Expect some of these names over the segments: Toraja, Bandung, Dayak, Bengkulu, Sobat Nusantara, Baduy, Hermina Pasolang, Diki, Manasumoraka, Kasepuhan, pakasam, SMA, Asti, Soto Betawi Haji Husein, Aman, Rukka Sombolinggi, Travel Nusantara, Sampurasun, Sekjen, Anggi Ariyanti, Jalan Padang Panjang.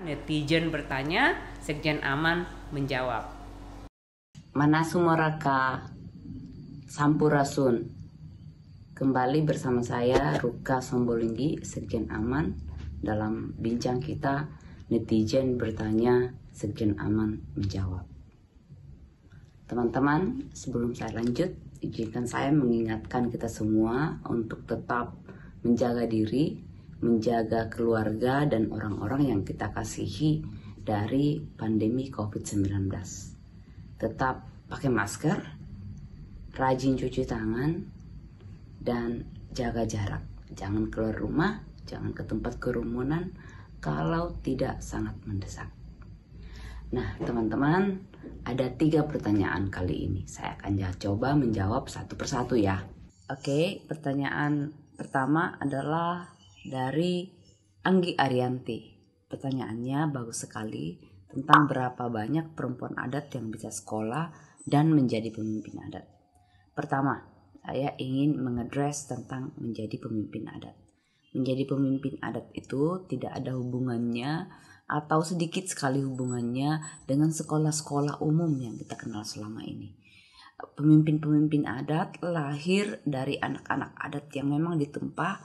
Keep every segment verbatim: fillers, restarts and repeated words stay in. Netizen bertanya, Sekjen Aman menjawab. Manasumoraka Sampurasun. Kembali bersama saya Rukka Sombolinggi, Sekjen Aman. Dalam bincang kita, netizen bertanya, Sekjen Aman menjawab. Teman-teman, sebelum saya lanjut, izinkan saya mengingatkan kita semua untuk tetap menjaga diri, menjaga keluarga dan orang-orang yang kita kasihi dari pandemi covid sembilan belas. Tetap pakai masker, rajin cuci tangan, dan jaga jarak. Jangan keluar rumah, jangan ke tempat kerumunan kalau tidak sangat mendesak. Nah, teman-teman, ada tiga pertanyaan kali ini. Saya akan coba menjawab satu persatu ya. Oke, pertanyaan pertama adalah dari Anggi Ariyanti. Pertanyaannya bagus sekali, tentang berapa banyak perempuan adat yang bisa sekolah dan menjadi pemimpin adat. Pertama, saya ingin mengadres tentang menjadi pemimpin adat. Menjadi pemimpin adat itu tidak ada hubungannya atau sedikit sekali hubungannya dengan sekolah-sekolah umum yang kita kenal selama ini. Pemimpin-pemimpin adat lahir dari anak-anak adat yang memang ditempa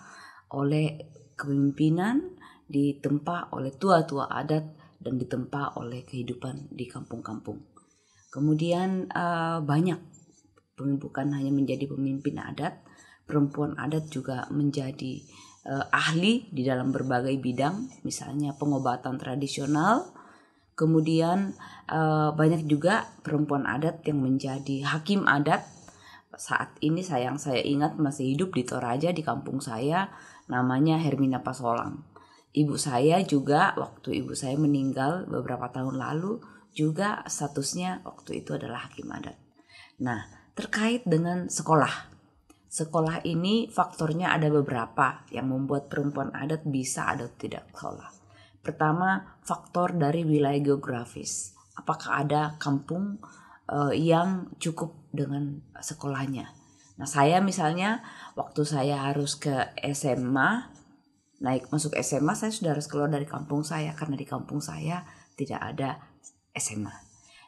oleh kepemimpinan, ditempa oleh tua-tua adat, dan ditempa oleh kehidupan di kampung-kampung. Kemudian uh, banyak bukan hanya menjadi pemimpin adat, perempuan adat juga menjadi uh, ahli di dalam berbagai bidang, misalnya pengobatan tradisional. Kemudian uh, banyak juga perempuan adat yang menjadi hakim adat. Saat ini sayang saya ingat masih hidup di Toraja di kampung saya, namanya Hermina Pasolang. Ibu saya juga, waktu ibu saya meninggal beberapa tahun lalu, juga statusnya waktu itu adalah hakim adat. Nah, terkait dengan sekolah. Sekolah ini faktornya ada beberapa yang membuat perempuan adat bisa atau tidak sekolah. Pertama, faktor dari wilayah geografis. Apakah ada kampung uh, yang cukup dengan sekolahnya. Nah, saya misalnya waktu saya harus ke S M A, naik masuk S M A, saya sudah harus keluar dari kampung saya karena di kampung saya tidak ada S M A.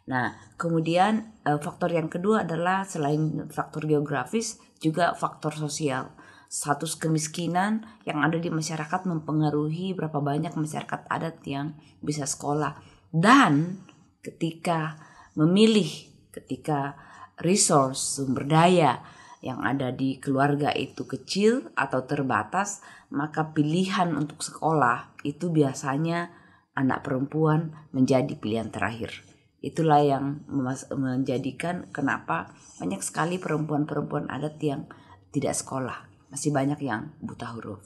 Nah, kemudian faktor yang kedua adalah selain faktor geografis juga faktor sosial. Status kemiskinan yang ada di masyarakat mempengaruhi berapa banyak masyarakat adat yang bisa sekolah. Dan ketika memilih, ketika resource, sumber daya yang ada di keluarga itu kecil atau terbatas, maka pilihan untuk sekolah itu biasanya anak perempuan menjadi pilihan terakhir. Itulah yang menjadikan kenapa banyak sekali perempuan-perempuan adat yang tidak sekolah, masih banyak yang buta huruf.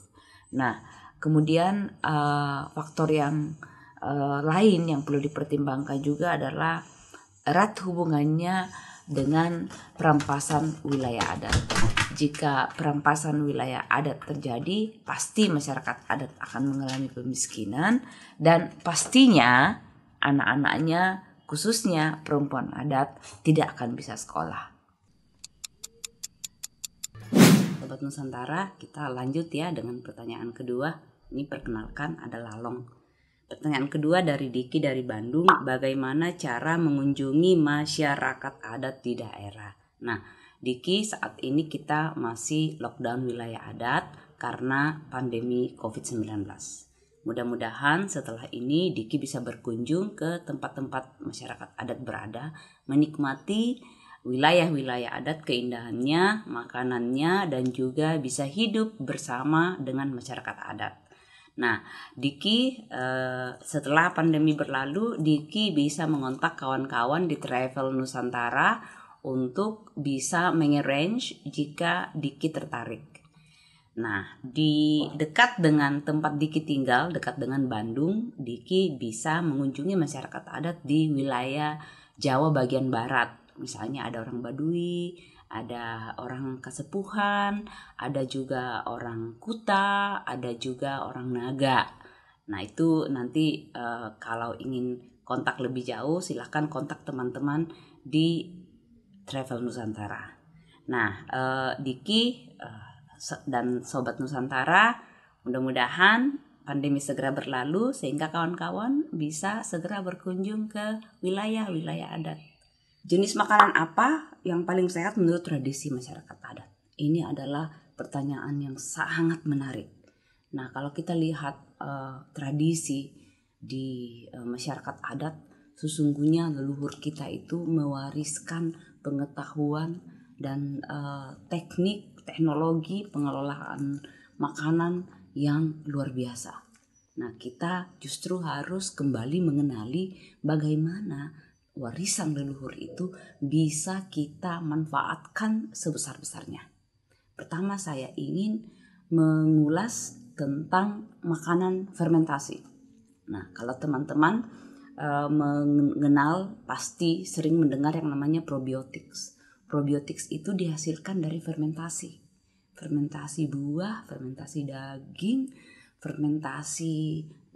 Nah, kemudian uh, faktor yang uh, lain yang perlu dipertimbangkan juga adalah erat hubungannya dengan perampasan wilayah adat. Jika perampasan wilayah adat terjadi, pasti masyarakat adat akan mengalami pemiskinan dan pastinya anak-anaknya, khususnya perempuan adat, tidak akan bisa sekolah. Sobat Nusantara, kita lanjut ya dengan pertanyaan kedua. Ini perkenalkan ada Lalong. Pertanyaan kedua dari Diki dari Bandung, bagaimana cara mengunjungi masyarakat adat di daerah? Nah, Diki, saat ini kita masih lockdown wilayah adat karena pandemi covid sembilan belas. Mudah-mudahan setelah ini Diki bisa berkunjung ke tempat-tempat masyarakat adat berada, menikmati wilayah-wilayah adat, keindahannya, makanannya, dan juga bisa hidup bersama dengan masyarakat adat. Nah, Diki eh, setelah pandemi berlalu, Diki bisa mengontak kawan-kawan di Travel Nusantara untuk bisa mengarrange jika Diki tertarik. Nah, di dekat dengan tempat Diki tinggal, dekat dengan Bandung, Diki bisa mengunjungi masyarakat adat di wilayah Jawa bagian barat. Misalnya ada orang Baduy, ada orang Kasepuhan, ada juga orang Kuta, ada juga orang Naga. Nah, itu nanti e, kalau ingin kontak lebih jauh silahkan kontak teman-teman di Travel Nusantara. Nah, e, Diki e, dan Sobat Nusantara, mudah-mudahan pandemi segera berlalu sehingga kawan-kawan bisa segera berkunjung ke wilayah-wilayah adat. Jenis makanan apa yang paling sehat menurut tradisi masyarakat adat? Ini adalah pertanyaan yang sangat menarik. Nah, kalau kita lihat uh, tradisi di uh, masyarakat adat, sesungguhnya leluhur kita itu mewariskan pengetahuan dan uh, teknik, teknologi pengelolaan makanan yang luar biasa. Nah, kita justru harus kembali mengenali bagaimana warisan leluhur itu bisa kita manfaatkan sebesar-besarnya. Pertama, saya ingin mengulas tentang makanan fermentasi. Nah, kalau teman-teman e, mengenal, pasti sering mendengar yang namanya probiotics. Probiotics itu dihasilkan dari fermentasi. Fermentasi buah, fermentasi daging, fermentasi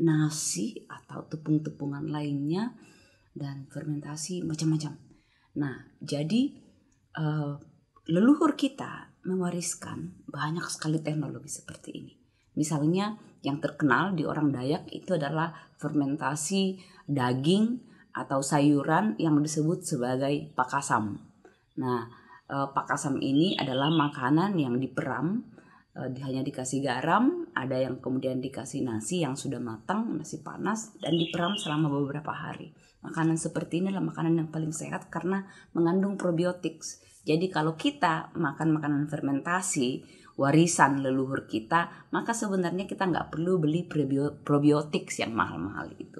nasi atau tepung-tepungan lainnya, dan fermentasi macam-macam. Nah, jadi uh, leluhur kita mewariskan banyak sekali teknologi seperti ini. Misalnya yang terkenal di orang Dayak itu adalah fermentasi daging atau sayuran yang disebut sebagai pakasam. Nah, uh, pakasam ini adalah makanan yang diperam, uh, hanya dikasih garam, ada yang kemudian dikasih nasi yang sudah matang, nasi panas, dan diperam selama beberapa hari. Makanan seperti ini adalah makanan yang paling sehat karena mengandung probiotik. Jadi kalau kita makan makanan fermentasi, warisan leluhur kita, maka sebenarnya kita nggak perlu beli probiotik yang mahal-mahal itu.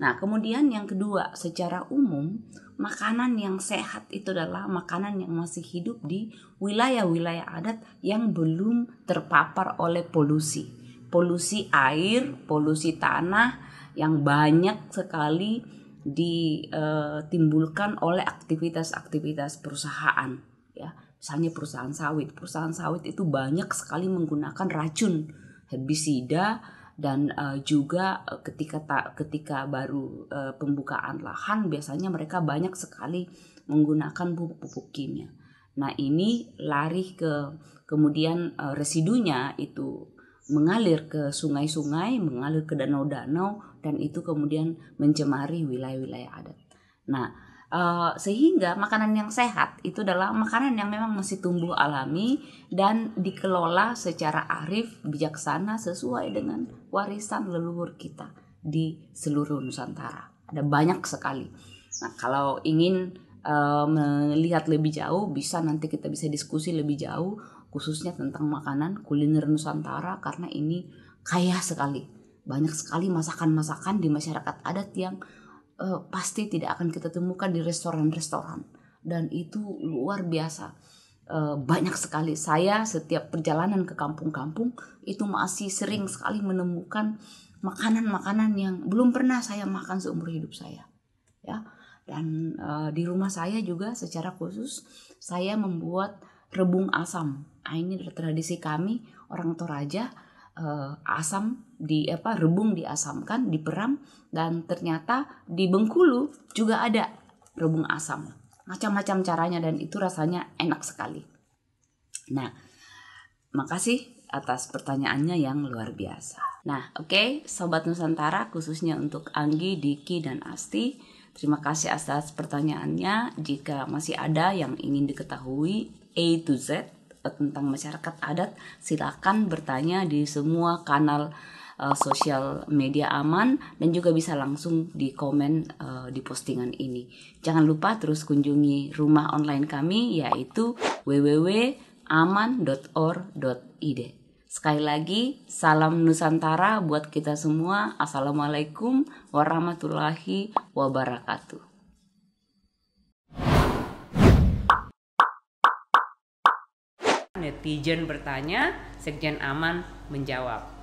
Nah, kemudian yang kedua, secara umum, makanan yang sehat itu adalah makanan yang masih hidup di wilayah-wilayah adat yang belum terpapar oleh polusi. Polusi air, polusi tanah yang banyak sekali ditimbulkan oleh aktivitas-aktivitas perusahaan, ya, misalnya perusahaan sawit. Perusahaan sawit itu banyak sekali menggunakan racun herbisida dan uh, juga ketika ta, ketika baru uh, pembukaan lahan, biasanya mereka banyak sekali menggunakan pupuk-pupuk kimia. Nah, ini lari ke kemudian uh, residunya itu mengalir ke sungai-sungai, mengalir ke danau-danau, dan itu kemudian mencemari wilayah-wilayah adat. Nah, uh, sehingga makanan yang sehat itu adalah makanan yang memang masih tumbuh alami dan dikelola secara arif, bijaksana, sesuai dengan warisan leluhur kita di seluruh Nusantara. Ada banyak sekali. Nah, kalau ingin uh, melihat lebih jauh, bisa nanti kita bisa diskusi lebih jauh, khususnya tentang makanan kuliner Nusantara, karena ini kaya sekali. Banyak sekali masakan-masakan di masyarakat adat yang uh, pasti tidak akan kita temukan di restoran-restoran. Dan itu luar biasa. Uh, banyak sekali. Saya setiap perjalanan ke kampung-kampung itu masih sering sekali menemukan makanan-makanan yang belum pernah saya makan seumur hidup saya. Ya. Dan uh, di rumah saya juga secara khusus saya membuat rebung asam. Nah, ini tradisi kami orang Toraja. Uh, asam di apa rebung diasamkan, diperam, dan ternyata di Bengkulu juga ada rebung asam, macam-macam caranya, dan itu rasanya enak sekali. Nah, makasih atas pertanyaannya yang luar biasa. Nah, oke, okay, Sobat Nusantara, khususnya untuk Anggi, Diki, dan Asti, terima kasih atas pertanyaannya. Jika masih ada yang ingin diketahui A to Z tentang masyarakat adat, silakan bertanya di semua kanal uh, sosial media Aman, dan juga bisa langsung di komen uh, di postingan ini. Jangan lupa terus kunjungi rumah online kami, yaitu w w w titik aman titik or titik i d. Sekali lagi, salam Nusantara buat kita semua. Assalamualaikum warahmatullahi wabarakatuh. Netizen bertanya, Sekjen Aman menjawab.